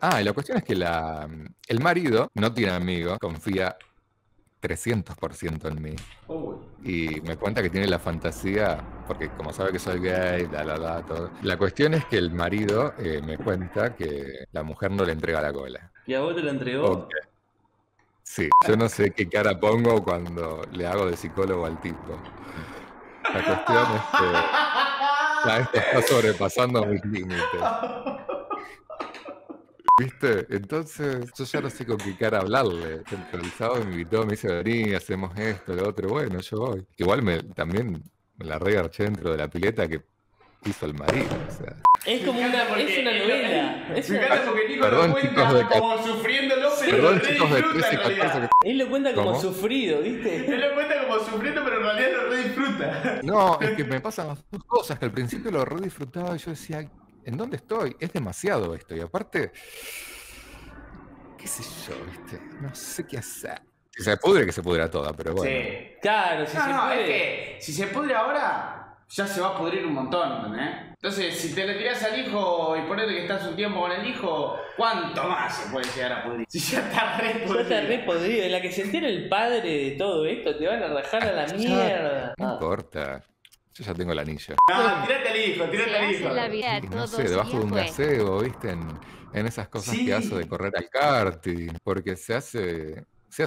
Ah, y la cuestión es que el marido no tiene amigos, confía 300% en mí. Y me cuenta que tiene la fantasía, porque como sabe que soy gay, todo. La cuestión es que el marido me cuenta que la mujer no le entrega la cola. ¿Y a vos te la entregó? Okay. Sí, yo no sé qué cara pongo cuando le hago de psicólogo al tipo. La cuestión es que esto está sobrepasando mis límites. ¿Viste? Entonces, yo ya no sé con qué cara hablarle. El sábado me invitó, me dice, vení, hacemos esto, lo otro. Bueno, yo voy. Igual también me la regarché dentro de la pileta que hizo el marido. O sea. Es como una novela. Es una... porque Nico lo cuenta como sufriéndolo, pero no disfruta en realidad. Él lo cuenta como sufrido, ¿viste? Él lo cuenta como sufriendo, pero en realidad lo redisfruta. No, es que me pasan las dos cosas, que al principio lo redisfrutaba y yo decía... ¿En dónde estoy? Es demasiado esto. Y aparte, qué sé yo, ¿viste? No sé qué hacer. Si se pudre, que se pudra toda, pero bueno. Sí, claro, si se pudre. Es que, si se pudre ahora, ya se va a pudrir un montón, ¿eh? Entonces, si te le tirás al hijo y ponete que estás un tiempo con el hijo, ¿cuánto más se puede llegar a pudrir? Si ya está re podrido. Ya está re podrido. En la que se entera el padre de todo esto, te van a rajar a la mierda. No importa. Yo ya tengo el anillo. No, tirate al hijo, tirate al hijo. La vida no sé, debajo de un gazebo, ¿viste? En esas cosas que hace de correr al karting. Porque se hace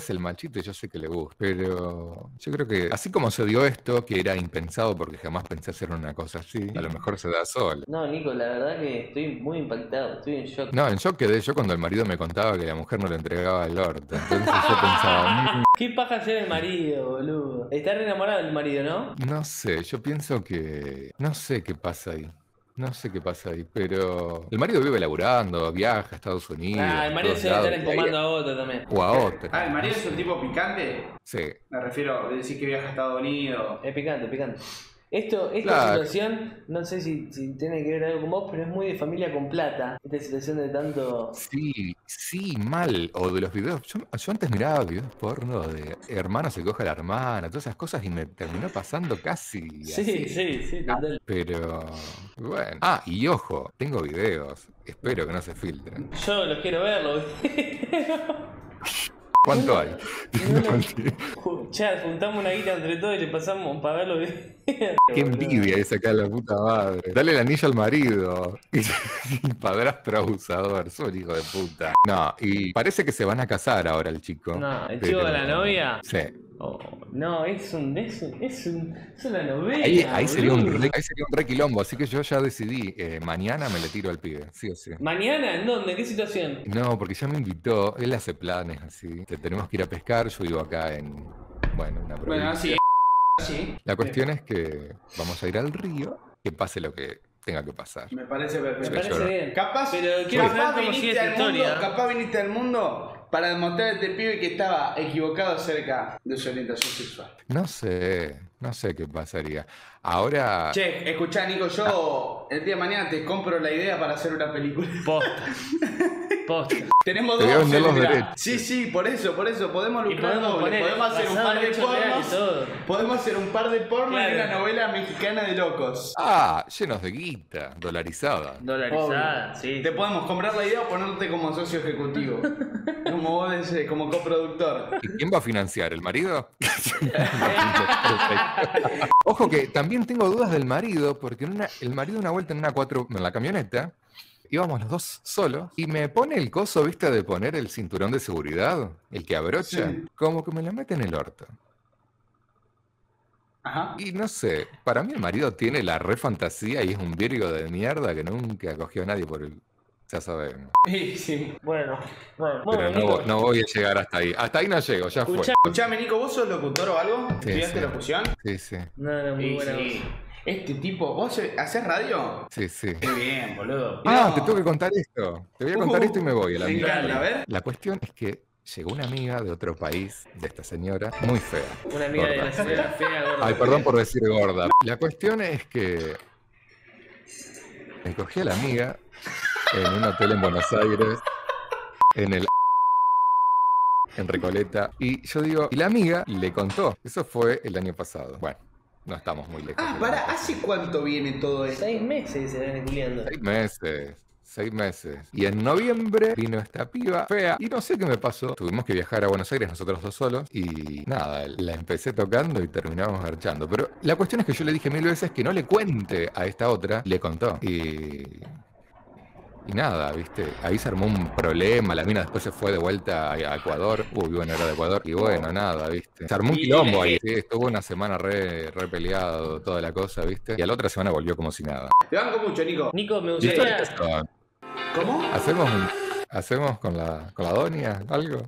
el machito y yo sé que le gusta. Pero yo creo que así como se dio esto, que era impensado porque jamás pensé hacer una cosa así, a lo mejor se da sola. No, Nico, la verdad que estoy muy impactado, estoy en shock. No, en shock quedé yo cuando el marido me contaba que la mujer no le entregaba el orto. Entonces yo pensaba... ¿Qué paja ser el marido, boludo? Estar enamorado del marido, ¿no? No sé, yo pienso que... No sé qué pasa ahí. No sé qué pasa ahí, pero... El marido vive laburando, viaja a Estados Unidos... Ah, el marido se va a estar empomando a otro también. O a otro. Ah, ¿el marido es un tipo picante? Sí. Me refiero a decir que viaja a Estados Unidos... Es picante, picante. Esta situación, no sé si tiene que ver algo con vos, pero es muy de familia con plata. Esta situación de tanto... Sí, sí, mal. O de los videos... Yo antes miraba videos porno de hermano se coge a la hermana, todas esas cosas, y me terminó pasando casi así. Sí, total. Pero... bueno. Ah, y ojo, tengo videos. Espero que no se filtren. Yo los quiero ver, los videos. ¿Cuánto hay? Chad, juntamos una guita entre todos y le pasamos para verlo bien. Qué envidia esa acá, la puta madre. Dale el anillo al marido. Y padrastro abusador, soy hijo de puta. No, y parece que se van a casar ahora el chico. No, el chico de la novia. Sí. Oh, no, es una novela. Ahí sería un re quilombo, así que yo ya decidí, mañana me le tiro al pibe, sí o sí. ¿Mañana? ¿En dónde? ¿En qué situación? No, porque ya me invitó, él hace planes así. Tenemos que ir a pescar, yo vivo acá en, bueno, una provincia. Bueno, así. La cuestión es que vamos a ir al río, que pase lo que tenga que pasar. Me parece perfecto. Me parece bien. Capaz viniste al mundo... para demostrar a este pibe que estaba equivocado acerca de su orientación sexual. No sé qué pasaría. Ahora... Che, escuchá, Nico, yo el día de mañana te compro la idea para hacer una película. Posta. Tenemos dos opciones, mirá. Sí, por eso. Podemos lucrar doble. Podemos hacer un par de pornos. Podemos hacer un par de pornos y una novela mexicana de locos. Ah, llenos de guita. Dolarizada, sí. Te podemos comprar la idea o ponerte como socio ejecutivo. Como coproductor. ¿Y quién va a financiar? ¿El marido? Ojo que también tengo dudas del marido, porque el marido una vuelta en la camioneta, íbamos los dos solos, y me pone el coso, viste, de poner el cinturón de seguridad, el que abrocha, como que me lo mete en el orto. Ajá. Y no sé, para mí el marido tiene la re fantasía y es un virgo de mierda que nunca cogió a nadie por el... Ya saben. Sí. Bueno. Pero no voy a llegar hasta ahí. Hasta ahí no llego, ya fue. Escuchame, Nico, ¿vos sos locutor o algo? ¿Estudiaste locución? Sí. No, muy buena. Sí. Este tipo, ¿vos hacés radio? Sí. Muy bien, boludo. Ah, te tengo que contar esto. Te voy a contar esto y me voy. Me encanta, a ver. La cuestión es que llegó una amiga de otro país, de esta señora, muy fea. Una amiga de la señora fea, gorda. Ay, perdón por decir gorda. La cuestión es que... me cogí a la amiga... en un hotel en Buenos Aires, en Recoleta. Y yo digo, y la amiga le contó. Eso fue el año pasado. Bueno, no estamos muy lejos. ¿Hace cuánto viene todo esto? 6 meses se viene culiando. 6 meses. 6 meses. Y en noviembre vino esta piba fea y no sé qué me pasó. Tuvimos que viajar a Buenos Aires nosotros dos solos y nada, la empecé tocando y terminamos garchando. Pero la cuestión es que yo le dije 1000 veces que no le cuente a esta otra, le contó. Y nada, viste, ahí se armó un problema, la mina después se fue de vuelta a Ecuador, bueno, era de Ecuador, y bueno, nada, viste, se armó un quilombo ahí, sí, estuvo una semana re peleado, toda la cosa, viste, y a la otra semana volvió como si nada. Te banco mucho, Nico. Nico, me gustaría... ¿Cómo? ¿Hacemos con la doña algo?